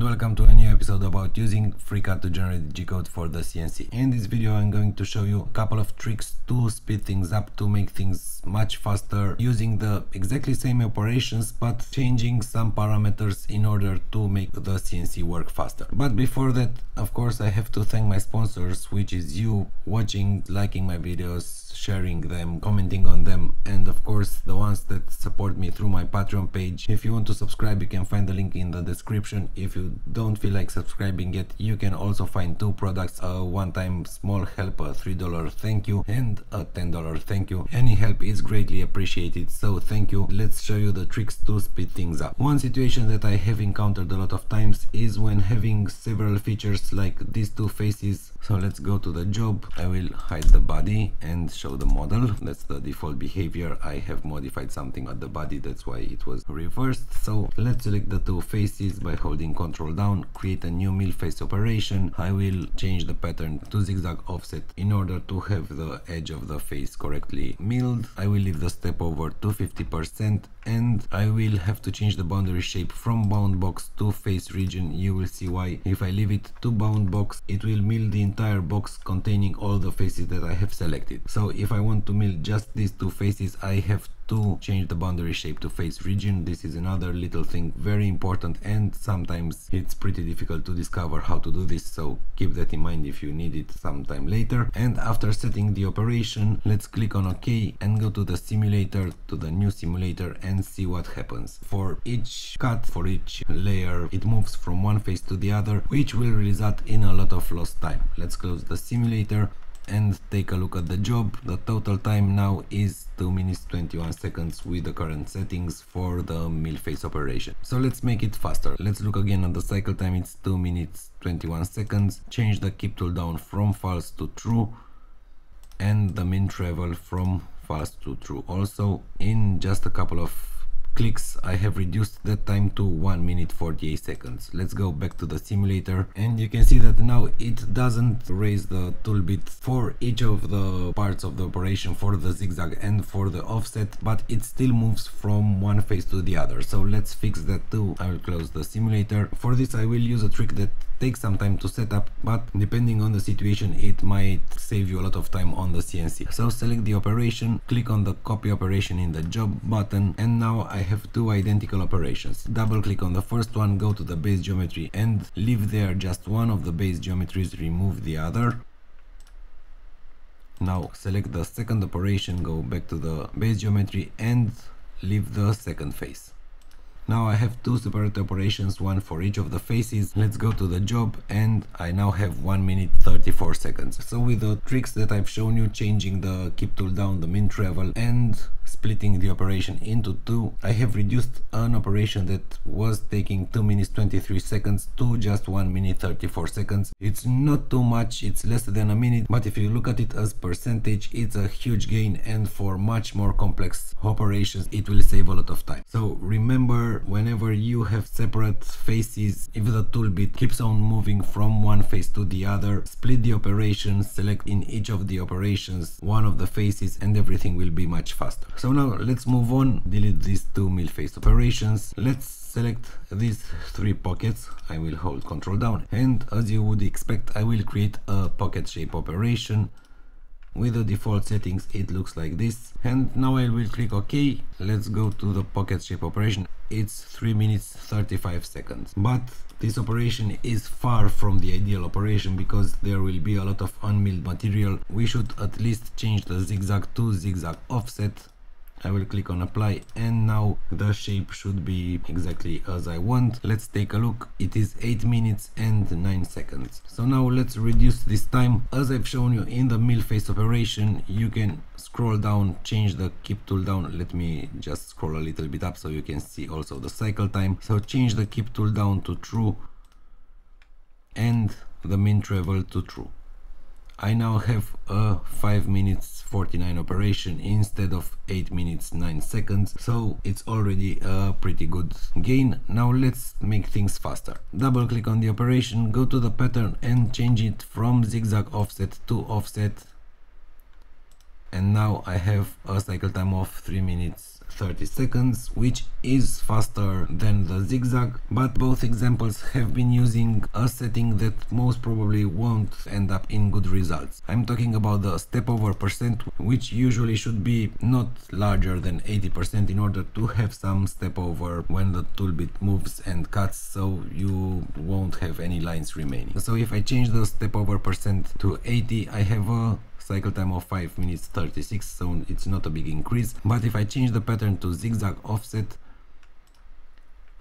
and welcome to a new episode about using FreeCAD to generate G-code for the CNC. In this video I'm going to show you a couple of tricks to speed things up, to make things much faster using the exactly same operations but changing some parameters in order to make the CNC work faster. But before that, of course, I have to thank my sponsors, which is you watching, liking my videos, sharing them, commenting on them, and of course the ones that support me through my Patreon page. If you want to subscribe, you can find the link in the description. If you don't feel like subscribing yet, you can also find two products: a one-time small help, a $3 thank you, and a $10 thank you. Any help is greatly appreciated, so thank you. Let's show you the tricks to speed things up. One situation that I have encountered a lot of times is when having several features like these two faces. So let's go to the job. I will hide the body and show the model. That's the default behavior. I have modified something at the body, that's why it was reversed. So let's select the two faces by holding Ctrl down, create a new mill face operation. I will change the pattern to zigzag offset in order to have the edge of the face correctly milled. I will leave the step over to 50% and I will have to change the boundary shape from bound box to face region. You will see why. If I leave it to bound box, it will mill the entire box containing all the faces that I have selected. So if I want to mill just these two faces, I have to change the boundary shape to face region. This is another little thing, very important, and sometimes it's pretty difficult to discover how to do this, so keep that in mind if you need it sometime later. And after setting the operation, let's click on OK and go to the simulator, to the new simulator, and see what happens. For each cut, for each layer, it moves from one face to the other, which will result in a lot of lost time. Let's close the simulator and take a look at the job. The total time now is 2 minutes 21 seconds with the current settings for the mill face operation. So let's make it faster. Let's look again at the cycle time. It's 2 minutes 21 seconds. Change the keep tool down from false to true and the min travel from false to true also. In just a couple of clicks I have reduced that time to 1 minute 48 seconds. Let's go back to the simulator and you can see that now it doesn't raise the tool bit for each of the parts of the operation, for the zigzag and for the offset, but it still moves from one face to the other. So let's fix that too. I will close the simulator. For this I will use a trick that takes some time to set up, but depending on the situation it might save you a lot of time on the CNC. So select the operation, click on the copy operation in the job button, and now I have two identical operations. Double click on the first one, go to the base geometry and leave there just one of the base geometries, remove the other. Now select the second operation, go back to the base geometry and leave the second face. Now I have two separate operations, one for each of the faces. Let's go to the job and I now have 1 minute 34 seconds. So with the tricks that I've shown you, changing the keep tool down, the min travel, and splitting the operation into two, I have reduced an operation that was taking 2 minutes 23 seconds to just 1 minute 34 seconds. It's not too much, it's less than a minute, but if you look at it as percentage, it's a huge gain, and for much more complex operations it will save a lot of time. So remember, whenever you have separate faces, if the tool bit keeps on moving from one face to the other, split the operation, select in each of the operations one of the faces, and everything will be much faster. So now let's move on, delete these two mill face operations. Let's select these three pockets. I will hold Ctrl down and, as you would expect, I will create a pocket shape operation. With the default settings it looks like this, and now I will click OK. Let's go to the pocket shape operation. It's 3 minutes 35 seconds, but this operation is far from the ideal operation because there will be a lot of unmilled material. We should at least change the zigzag to zigzag offset. I will click on apply and now the shape should be exactly as I want. Let's take a look. It is 8 minutes and 9 seconds. So now let's reduce this time. As I've shown you in the mill face operation, you can scroll down, change the keep tool down. Let me just scroll a little bit up so you can see also the cycle time. So change the keep tool down to true and the min travel to true. I now have a 5 minutes 49 operation instead of 8 minutes 9 seconds, so it's already a pretty good gain. Now let's make things faster. Double click on the operation, go to the pattern and change it from zigzag offset to offset and now I have a cycle time of 3 minutes 30 seconds, which is faster than the zigzag, but both examples have been using a setting that most probably won't end up in good results. I'm talking about the step over percent, which usually should be not larger than 80% in order to have some step over when the tool bit moves and cuts, so you won't have any lines remaining. So if I change the step over percent to 80, I have a cycle time of 5 minutes 36, so it's not a big increase. But if I change the pattern to zigzag offset,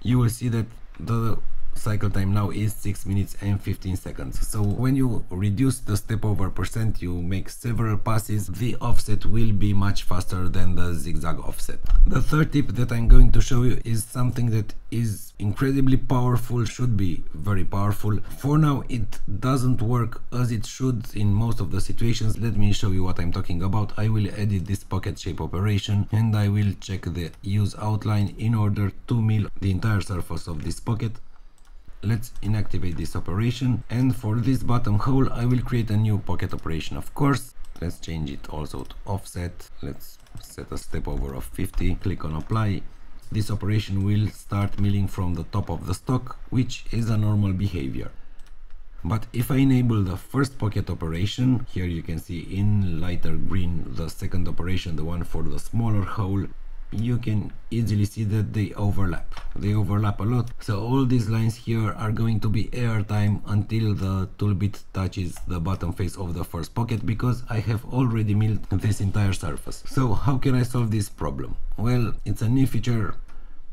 you will see that the cycle time now is 6 minutes and 15 seconds. So when you reduce the step over percent, you make several passes, the offset will be much faster than the zigzag offset. The third tip that I'm going to show you is something that is incredibly powerful, should be very powerful. For now it doesn't work as it should in most of the situations. Let me show you what I'm talking about. I will edit this pocket shape operation and I will check the use outline in order to mill the entire surface of this pocket. Let's inactivate this operation, and for this bottom hole I will create a new pocket operation, of course. Let's change it also to offset. Let's set a step over of 50, click on apply. This operation will start milling from the top of the stock, which is a normal behavior. But if I enable the first pocket operation, here you can see in lighter green the second operation, the one for the smaller hole, you can easily see that they overlap a lot. So all these lines here are going to be airtime until the tool bit touches the bottom face of the first pocket, because I have already milled this entire surface. So how can I solve this problem? Well, it's a new feature.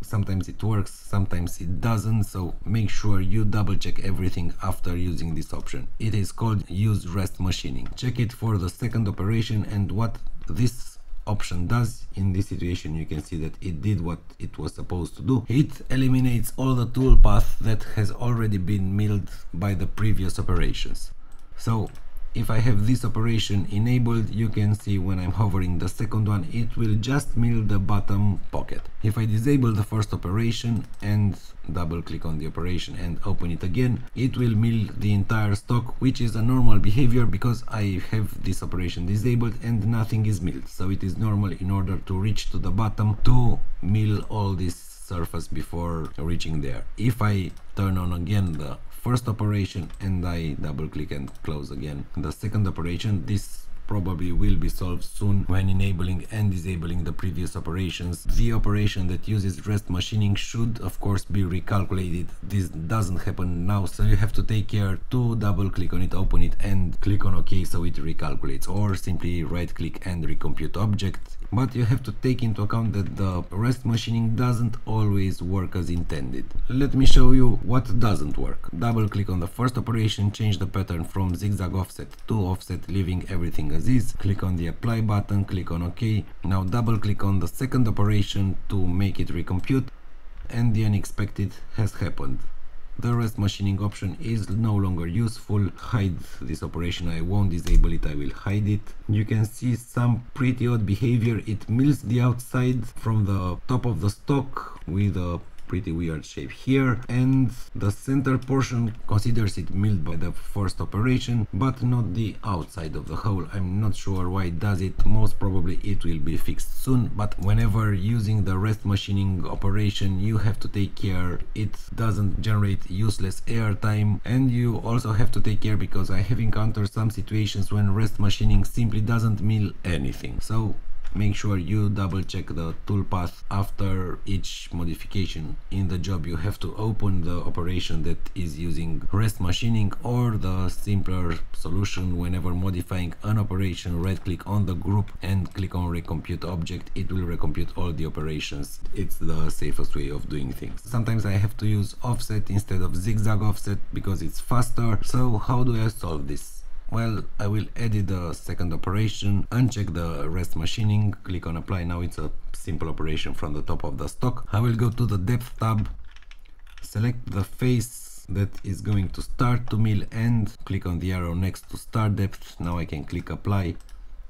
Sometimes it works, sometimes it doesn't, so make sure you double check everything after using this option. It is called use rest machining. Check it for the second operation, and what this option does in this situation, you can see that it did what it was supposed to do. It eliminates all the tool path that has already been milled by the previous operations. So if I have this operation enabled, you can see when I'm hovering the second one, it will just mill the bottom pocket. If I disable the first operation and double click on the operation and open it again, it will mill the entire stock, which is a normal behavior because I have this operation disabled and nothing is milled. So it is normal, in order to reach to the bottom, to mill all this surface before reaching there. If I turn on again the first operation and I double click and close again the second operation, this probably will be solved soon when enabling and disabling the previous operations. The operation that uses rest machining should of course be recalculated. This doesn't happen now, so you have to take care to double click on it, open it and click on OK so it recalculates, or simply right click and recompute object. But you have to take into account that the rest machining doesn't always work as intended. Let me show you what doesn't work. Double click on the first operation, change the pattern from zigzag offset to offset, leaving everything as is. Click on the apply button, click on OK. Now double click on the second operation to make it recompute, and the unexpected has happened. The rest machining option is no longer useful. Hide this operation. I won't disable it, I will hide it. You can see some pretty odd behavior. It mills the outside from the top of the stock with a pretty weird shape here, and the center portion considers it milled by the first operation, but not the outside of the hole. I'm not sure why it does it. Most probably it will be fixed soon, but whenever using the rest machining operation, you have to take care it doesn't generate useless air time. And you also have to take care, because I have encountered some situations when rest machining simply doesn't mill anything. So make sure you double check the toolpath after each modification in the job. You have to open the operation that is using rest machining, or the simpler solution, whenever modifying an operation, right click on the group and click on recompute object. It will recompute all the operations. It's the safest way of doing things. Sometimes I have to use offset instead of zigzag offset because it's faster. So how do I solve this? Well, I will edit the second operation, uncheck the rest machining, click on apply. Now it's a simple operation from the top of the stock. I will go to the depth tab, select the face that is going to start to mill and click on the arrow next to start depth. Now I can click apply.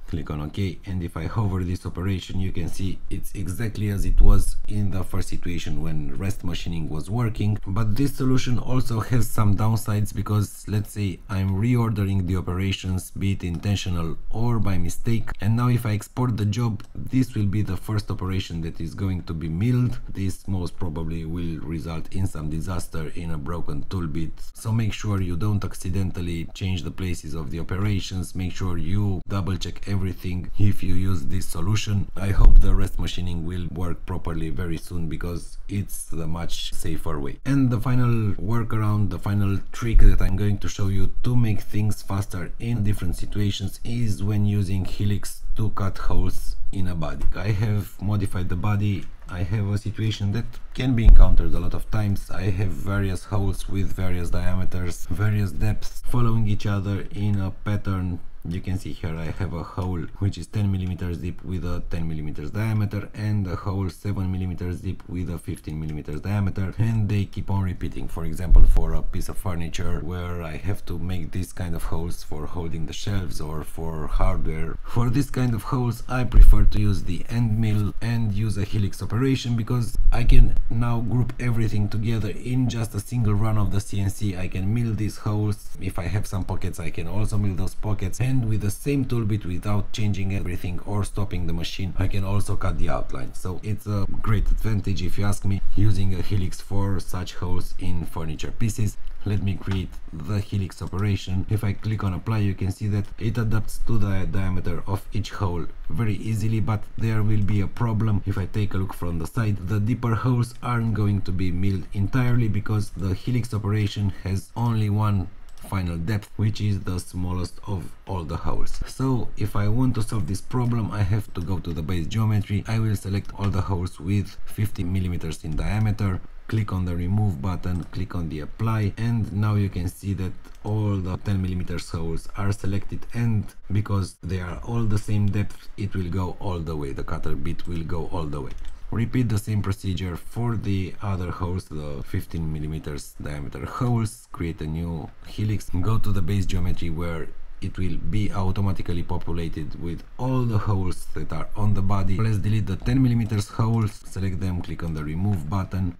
click on OK, and if I hover this operation, you can see it's exactly as it was in the first situation when rest machining was working. But this solution also has some downsides, because let's say I'm reordering the operations, be it intentional or by mistake, and now if I export the job, this will be the first operation that is going to be milled. This most probably will result in some disaster, in a broken tool bit, so make sure you don't accidentally change the places of the operations. Make sure you double check everything if you use this solution. I hope the rest machining will work properly very soon, because it's the much safer way. And the final workaround, the final trick that I'm going to show you to make things faster in different situations, is when using helix to cut holes in a body. I have modified the body. I have a situation that can be encountered a lot of times. I have various holes with various diameters, various depths, following each other in a pattern. You can see here I have a hole which is 10 millimeters deep with a 10 millimeters diameter, and a hole 7 millimeters deep with a 15 millimeters diameter, and they keep on repeating. For example, for a piece of furniture where I have to make this kind of holes for holding the shelves or for hardware. For this kind of holes I prefer to use the end mill and use a helix operation, because I can now group everything together in just a single run of the CNC. I can mill these holes. If I have some pockets, I can also mill those pockets, and with the same tool bit, without changing everything or stopping the machine, I can also cut the outline. So it's a great advantage, if you ask me, using a helix for such holes in furniture pieces. Let me create the helix operation. If I click on apply, you can see that it adapts to the diameter of each hole very easily, but there will be a problem. If I take a look from the side, the deeper holes aren't going to be milled entirely, because the helix operation has only one final depth, which is the smallest of all the holes. So if I want to solve this problem, I have to go to the base geometry. I will select all the holes with 50 millimeters in diameter, click on the remove button, click on the apply, and now you can see that all the 10 millimeters holes are selected, and because they are all the same depth, it will go all the way. The cutter bit will go all the way. Repeat the same procedure for the other holes, the 15 millimeters diameter holes. Create a new helix, go to the base geometry, where it will be automatically populated with all the holes that are on the body. Let's delete the 10 millimeters holes, select them, click on the remove button.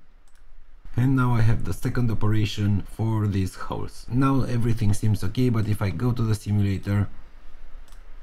And now I have the second operation for these holes. Now everything seems okay, but if I go to the simulator,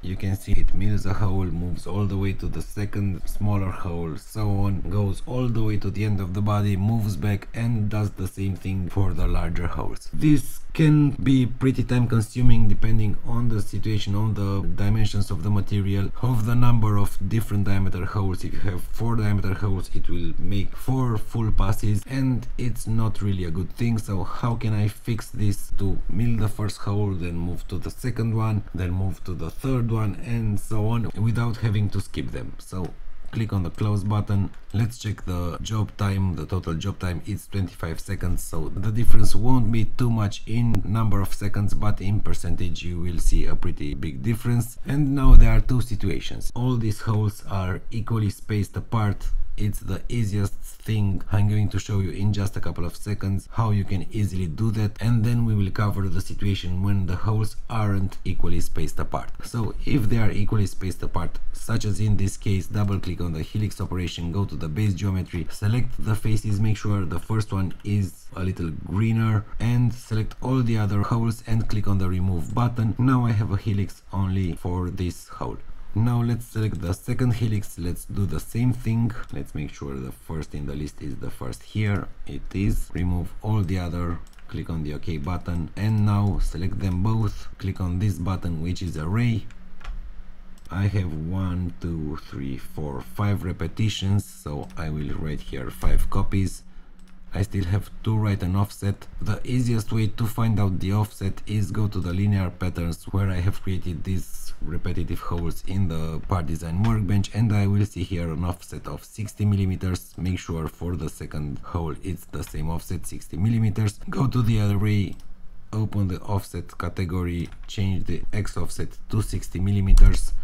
you can see it mills a hole, moves all the way to the second smaller hole, so on, goes all the way to the end of the body, moves back, and does the same thing for the larger holes. This can be pretty time consuming, depending on the situation, on the dimensions of the material, of the number of different diameter holes. If you have 4 diameter holes, it will make 4 full passes, and it's not really a good thing. So how can I fix this? To mill the first hole, then move to the second one, then move to the third one, and so on, without having to skip them. So click on the close button. Let's check the job time. The total job time is 25 seconds, so the difference won't be too much in number of seconds, but in percentage you will see a pretty big difference. And now there are two situations. All these holes are equally spaced apart. It's the easiest thing. I'm going to show you in just a couple of seconds how you can easily do that, and then we will cover the situation when the holes aren't equally spaced apart. So if they are equally spaced apart, such as in this case, double click on the helix operation, go to the base geometry, select the faces, make sure the first one is a little greener, and select all the other holes and click on the remove button. Now I have a helix only for this hole. Now let's select the second helix. Let's do the same thing. Let's make sure the first in the list is the first here. It is. Remove all the other. Click on the OK button. And now select them both. Click on this button, which is array. I have 1, 2, 3, 4, 5 repetitions. So I will write here 5 copies. I still have to write an offset. The easiest way to find out the offset is go to the linear patterns, where I have created these repetitive holes in the part design workbench, and I will see here an offset of 60 millimeters. Make sure for the second hole it's the same offset, 60 millimeters. Go to the array, open the offset category, change the X offset to 60 millimeters.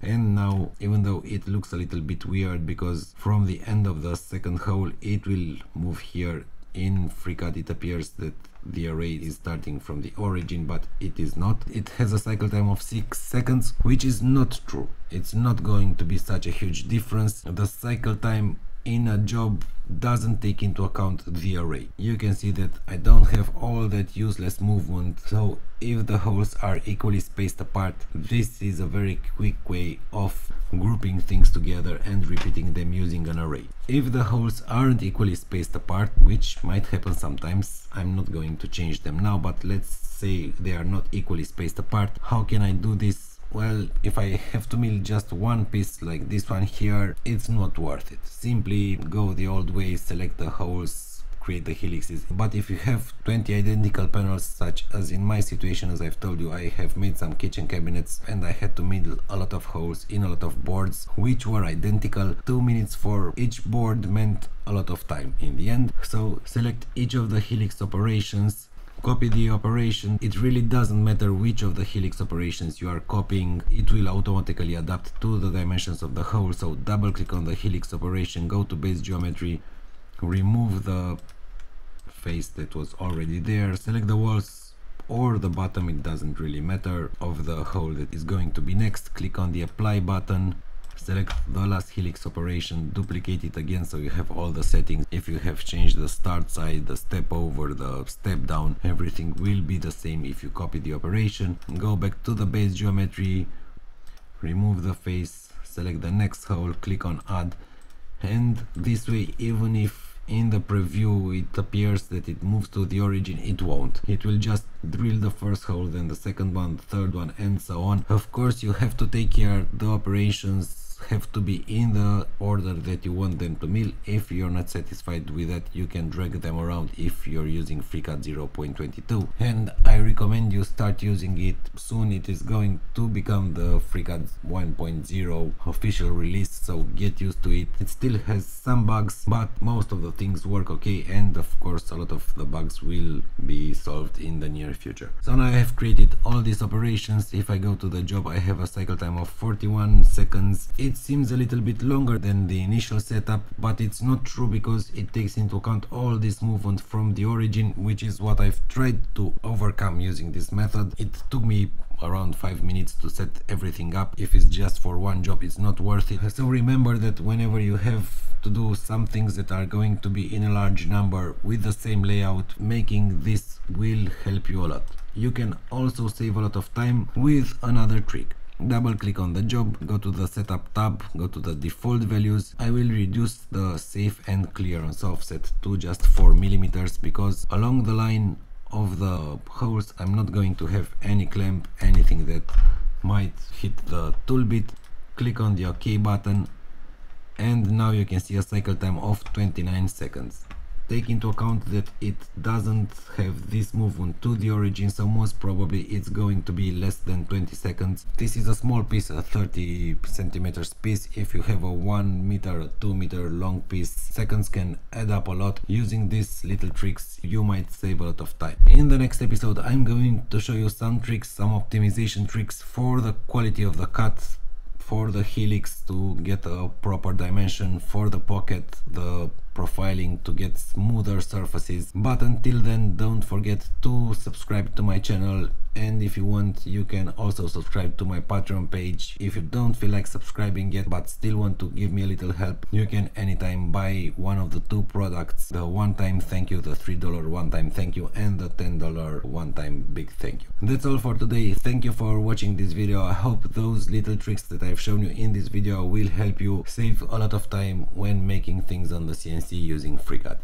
And now, even though it looks a little bit weird, because from the end of the second hole it will move here in FreeCAD it appears that the array is starting from the origin, but it is not. It has a cycle time of 6 seconds, which is not true. It's not going to be such a huge difference. The cycle time in a job doesn't take into account the array. You can see that I don't have all that useless movement, so if the holes are equally spaced apart, this is a very quick way of grouping things together and repeating them using an array. If the holes aren't equally spaced apart, which might happen sometimes, I'm not going to change them now, but let's say they are not equally spaced apart. How can I do this? Well, if I have to mill just one piece like this one here, it's not worth it. Simply go the old way, select the holes, create the helixes. But if you have 20 identical panels, such as in my situation, as I've told you, I have made some kitchen cabinets and I had to mill a lot of holes in a lot of boards, which were identical. 2 minutes for each board meant a lot of time in the end. So select each of the helix operations, copy the operation. It really doesn't matter which of the helix operations you are copying, it will automatically adapt to the dimensions of the hole. So double click on the helix operation, go to base geometry, remove the face that was already there, select the walls or the bottom, it doesn't really matter, of the hole that is going to be next. Click on the apply button, select the last helix operation, duplicate it again so you have all the settings. If you have changed the start side, the step over, the step down, everything will be the same if you copy the operation. Go back to the base geometry, remove the face, select the next hole, click on add, and this way, even if in the preview it appears that it moves to the origin, it won't. It will just drill the first hole, then the second one, the third one, and so on. Of course, you have to take care the operations have to be in the order that you want them to mill. If you're not satisfied with that, you can drag them around if you're using FreeCAD 0.22, and I recommend you start using it soon. It is going to become the FreeCAD 1.0 official release, so get used to it. It still has some bugs, but most of the things work okay, and of course a lot of the bugs will be solved in the near future. So now I have created all these operations. If I go to the job, I have a cycle time of 41 seconds. It seems a little bit longer than the initial setup, but it's not true because it takes into account all this movement from the origin, which is what I've tried to overcome using this method. It took me around 5 minutes to set everything up. If it's just for one job, it's not worth it. So remember that whenever you have to do some things that are going to be in a large number with the same layout, making this will help you a lot. You can also save a lot of time with another trick. Double click on the job, go to the setup tab, go to the default values. I will reduce the safe and clearance offset to just 4 millimeters, because along the line of the holes I'm not going to have any clamp, anything that might hit the tool bit. Click on the OK button, and now you can see a cycle time of 29 seconds. Take into account that it doesn't have this movement to the origin, so most probably it's going to be less than 20 seconds. This is a small piece, a 30 centimeters piece. If you have a 1 meter or 2 meter long piece, seconds can add up a lot. Using these little tricks, you might save a lot of time. In the next episode, I'm going to show you some tricks, some optimization tricks for the quality of the cut, for the helix to get a proper dimension, for the pocket, the profiling to get smoother surfaces. But until then, don't forget to subscribe to my channel, and if you want, you can also subscribe to my Patreon page. If you don't feel like subscribing yet but still want to give me a little help, you can anytime buy one of the two products, the one-time thank you, the $3 one-time thank you, and the $10 one-time big thank you. That's all for today. Thank you for watching this video. I hope those little tricks that I've shown you in this video will help you save a lot of time when making things on the CNC using FreeCAD.